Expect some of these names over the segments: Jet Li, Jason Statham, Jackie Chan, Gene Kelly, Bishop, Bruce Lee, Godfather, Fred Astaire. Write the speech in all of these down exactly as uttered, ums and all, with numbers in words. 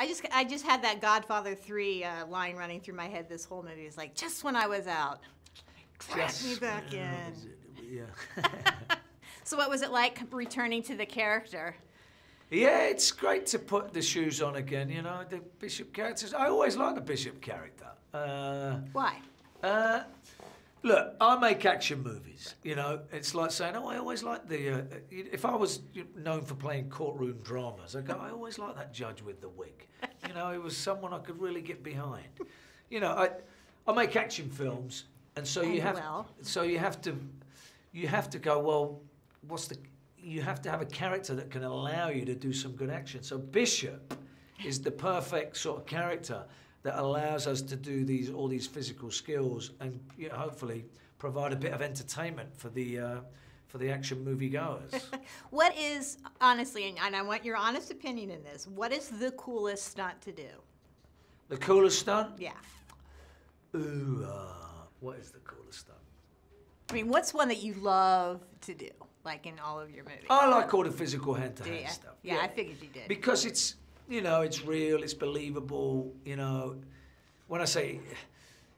I just I just had that Godfather three uh, line running through my head this whole movie. It's like, just when I was out, crash me back in. Yeah. So what was it like returning to the character? Yeah, it's great to put the shoes on again, you know, the Bishop characters. I always like the Bishop character. Uh, Why? Uh, look, I make action movies, you know. It's like saying, oh, I always like the... Uh, if I was known for playing courtroom dramas, I'd go, I always like that judge with the wig. You know, it was someone I could really get behind. You know, I, I make action films, and so and you have... Well. So you have to... You have to go, well, what's the... You have to have a character that can allow you to do some good action. So Bishop is the perfect sort of character that allows us to do these all these physical skills and, you know, hopefully provide a bit of entertainment for the uh, for the action movie goers. What is, honestly, and I want your honest opinion in this, what is the coolest stunt to do? The coolest stunt? Yeah. Ooh, uh, what is the coolest stunt? I mean, what's one that you love to do? Like in all of your movies. I like all the physical hand-to-hand -hand stuff. Yeah, yeah, I figured you did. Because it's, you know, it's real, it's believable, you know. When I say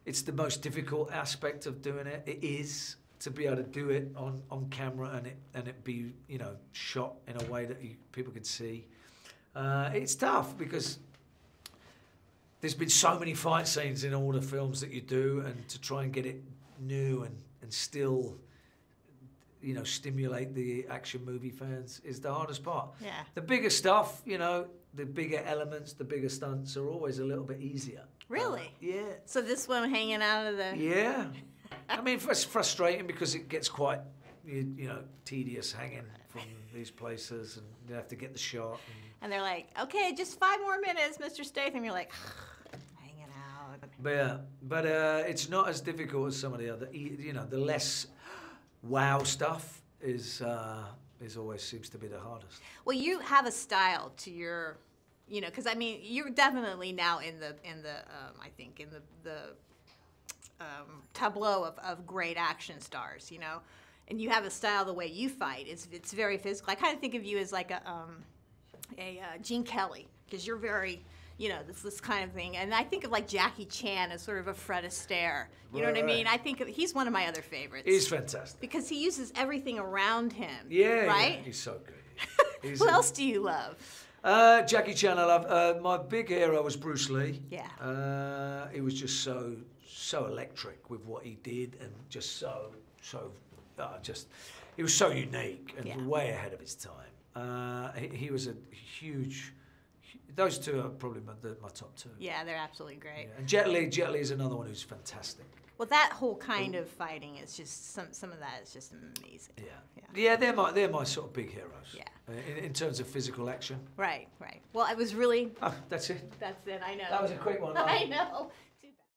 it's the most difficult aspect of doing it, it is to be able to do it on, on camera and it and it be, you know, shot in a way that you, people can see. Uh, it's tough because there's been so many fight scenes in all the films that you do, and to try and get it new and, and still... you know, stimulate the action movie fans is the hardest part. Yeah. The bigger stuff, you know, the bigger elements, the bigger stunts are always a little bit easier. Really? Uh, yeah. So this one hanging out of the... Yeah. I mean, it's frustrating because it gets quite, you, you know, tedious hanging from these places and you have to get the shot. And, and they're like, okay, just five more minutes, Mister Statham. You're like... hanging out. But, yeah, but uh, it's not as difficult as some of the other, you know, the less... wow stuff is uh, is always seems to be the hardest. Well, you have a style to your, you know, because I mean, you're definitely now in the in the um, I think in the the um, tableau of, of great action stars, you know, and you have a style. The way you fight is it's very physical. I kind of think of you as like a um, a uh, Gene Kelly, because you're very, you know, this this kind of thing. And I think of like Jackie Chan as sort of a Fred Astaire. You right, know what I mean? Right. I think of, he's one of my other favorites. He's fantastic. Because he uses everything around him. Yeah, right? Yeah. He's so good. He's Who a... else do you love? Uh, Jackie Chan I love. Uh, my big hero was Bruce Lee. Yeah. Uh, he was just so, so electric with what he did and just so, so, uh, just, he was so unique and yeah. way ahead of his time. Uh, he, he was a huge... Those two are probably my, the, my top two. Yeah, they're absolutely great. Yeah. And Jet Li, Jet Li is another one who's fantastic. Well, that whole kind Ooh. of fighting is just some some of that is just amazing. Yeah, yeah, yeah they're my they're my sort of big heroes. Yeah. In, in terms of physical action. Right, right. Well, it was really. Oh, that's it. That's it. I know. That was a quick one. I know.